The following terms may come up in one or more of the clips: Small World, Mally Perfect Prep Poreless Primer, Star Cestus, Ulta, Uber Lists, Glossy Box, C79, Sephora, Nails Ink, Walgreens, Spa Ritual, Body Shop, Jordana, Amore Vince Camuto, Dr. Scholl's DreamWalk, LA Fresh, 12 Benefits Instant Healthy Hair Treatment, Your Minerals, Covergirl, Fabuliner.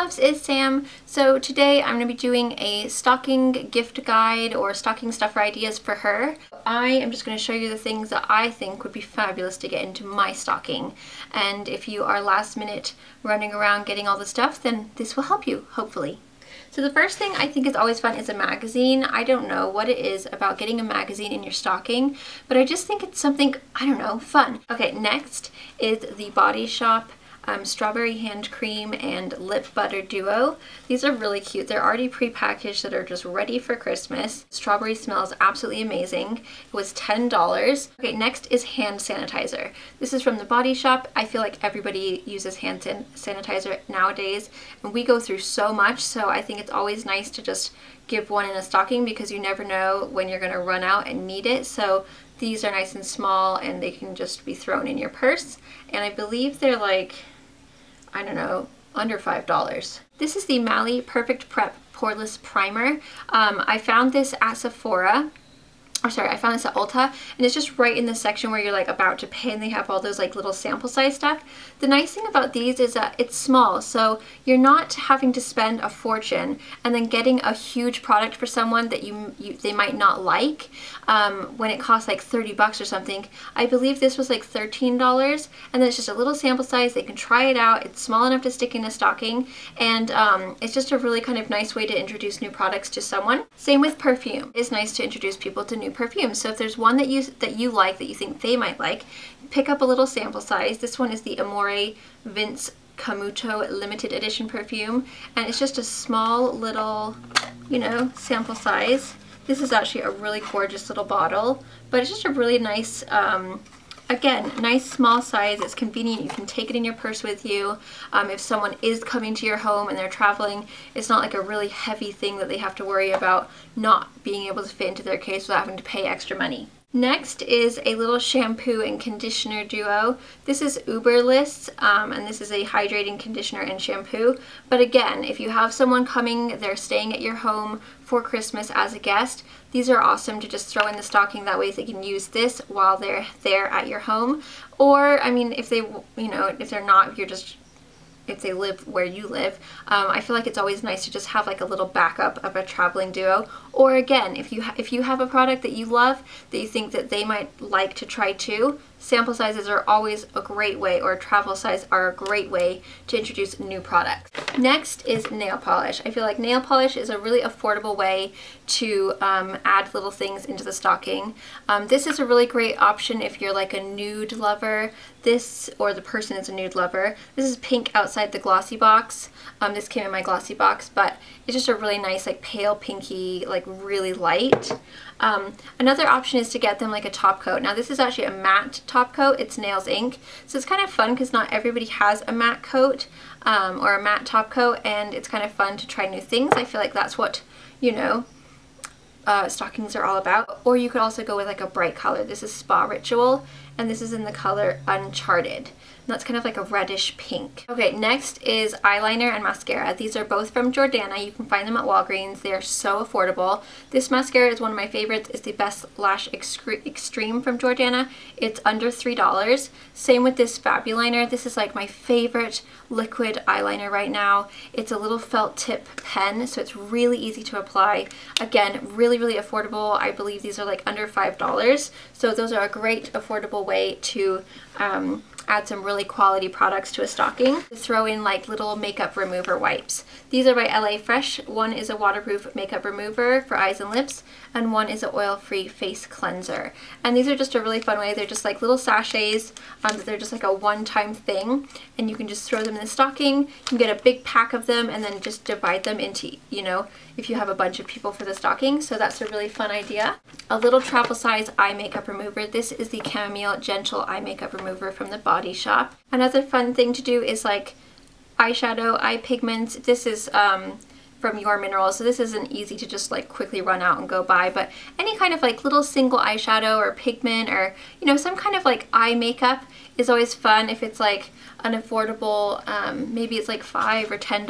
loves is Sam. So today I'm going to be doing a stocking gift guide or stocking stuffer ideas for her. I am just going to show you the things that I think would be fabulous to get into my stocking. And if you are last minute running around getting all the stuff, then this will help you, hopefully. So the first thing I think is always fun is a magazine. I don't know what it is about getting a magazine in your stocking, but I just think it's something, I don't know, fun. Okay, next is the Body Shop Strawberry Hand Cream and Lip Butter Duo. These are really cute. They're already pre-packaged that are just ready for Christmas. Strawberry smells absolutely amazing. It was $10. Okay, next is hand sanitizer. This is from the Body Shop. I feel like everybody uses hand sanitizer nowadays, and we go through so much, so I think it's always nice to just give one in a stocking because you never know when you're going to run out and need it. So these are nice and small and they can just be thrown in your purse. And I believe they're like, I don't know, under $5. This is the Mally Perfect Prep Poreless Primer. I found this at Sephora. I found this at Ulta, and it's just right in the section where you're like about to pay, and they have all those like little sample size stuff. The nice thing about these is that it's small, so you're not having to spend a fortune and then getting a huge product for someone that they might not like. When it costs like $30 or something, I believe this was like $13, and then it's just a little sample size. They can try it out. It's small enough to stick in a stocking, and it's just a really kind of nice way to introduce new products to someone. Same with perfume. It's nice to introduce people to new perfumes. So if there's one that you like that you think they might like, pick up a little sample size. This one is the Amore Vince Camuto limited edition perfume, and it's just a small little, you know, sample size. This is actually a really gorgeous little bottle, but it's just a really nice again, nice small size. It's convenient. You can take it in your purse with you. If someone is coming to your home and they're traveling, it's not like a really heavy thing that they have to worry about not being able to fit into their case without having to pay extra money. Next is a little shampoo and conditioner duo. This is Uber Lists, and this is a hydrating conditioner and shampoo. But again, if you have someone coming, they're staying at your home for Christmas as a guest, these are awesome to just throw in the stocking. That way they can use this while they're there at your home. Or, I mean, if they, you know, if they're not, if you're just, if they live where you live, I feel like it's always nice to just have like a little backup of a traveling duo. Or again, if you have a product that you love that you think that they might like to try too, sample sizes are always a great way, or travel size are a great way to introduce new products. Next is nail polish. I feel like nail polish is a really affordable way to add little things into the stocking. This is a really great option if you're like a nude lover, this, or the person is a nude lover. This is pink outside the Glossy Box. This came in my Glossy Box, but it's just a really nice like pale pinky, like really light. Another option is to get them like a top coat. Now this is actually a matte top coat. It's Nails Ink. So it's kind of fun because not everybody has a matte coat or a matte top coat, and it's kind of fun to try new things. I feel like that's what, you know, stockings are all about. Or you could also go with like a bright color. This is Spa Ritual, and this is in the color Uncharted. That's kind of like a reddish pink. Okay, next is eyeliner and mascara. These are both from Jordana. You can find them at Walgreens. They are so affordable. This mascara is one of my favorites. It's the Best Lash Extreme from Jordana. It's under $3. Same with this Fabuliner. This is like my favorite liquid eyeliner right now. It's a little felt tip pen, so it's really easy to apply. Again, really, really affordable. I believe these are like under $5. So those are a great affordable way to add some really quality products to a stocking. Throw in like little makeup remover wipes. These are by LA Fresh. One is a waterproof makeup remover for eyes and lips, and one is an oil-free face cleanser. And these are just a really fun way. They're just like little sachets. They're just like a one-time thing, and you can just throw them in the stocking. You can get a big pack of them and then just divide them into, you know, if you have a bunch of people for the stocking. So that's a really fun idea. A little travel size eye makeup remover. This is the Chamomile Gentle Eye Makeup Remover from the Body Shop. Another fun thing to do is like eyeshadow, eye pigments. This is from Your Minerals, so this isn't easy to just like quickly run out and go buy, but any kind of like little single eyeshadow or pigment, or, you know, some kind of like eye makeup is always fun. If it's like an affordable, maybe it's like $5 or $10.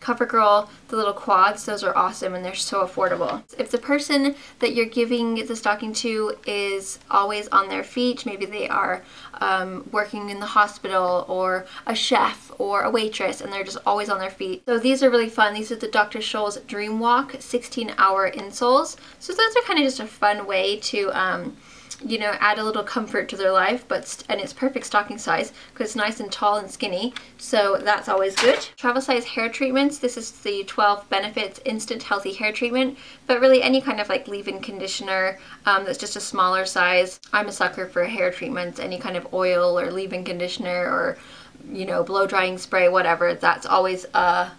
Covergirl, the little quads, those are awesome and they're so affordable. If the person that you're giving the stocking to is always on their feet, maybe they are working in the hospital or a chef or a waitress and they're just always on their feet. So these are really fun. These are the Dr. Scholl's DreamWalk 16-hour insoles. So those are kind of just a fun way to you know, add a little comfort to their life, and it's perfect stocking size because it's nice and tall and skinny, so that's always good. Travel size hair treatments, this is the 12 Benefits Instant Healthy Hair Treatment, but really any kind of like leave-in conditioner that's just a smaller size. I'm a sucker for hair treatments, any kind of oil or leave-in conditioner or, you know, blow-drying spray, whatever. That's always, I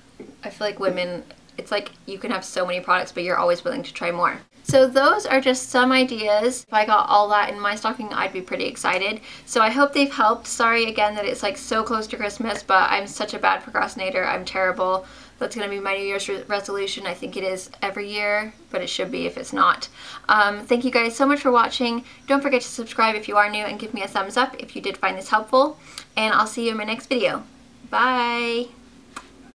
feel like women, it's like you can have so many products, but you're always willing to try more. So those are just some ideas. If I got all that in my stocking, I'd be pretty excited. So I hope they've helped. Sorry again that it's like so close to Christmas, but I'm such a bad procrastinator. I'm terrible. That's going to be my New Year's resolution. I think it is every year, but it should be if it's not. Thank you guys so much for watching. Don't forget to subscribe if you are new and give me a thumbs up if you did find this helpful. And I'll see you in my next video. Bye!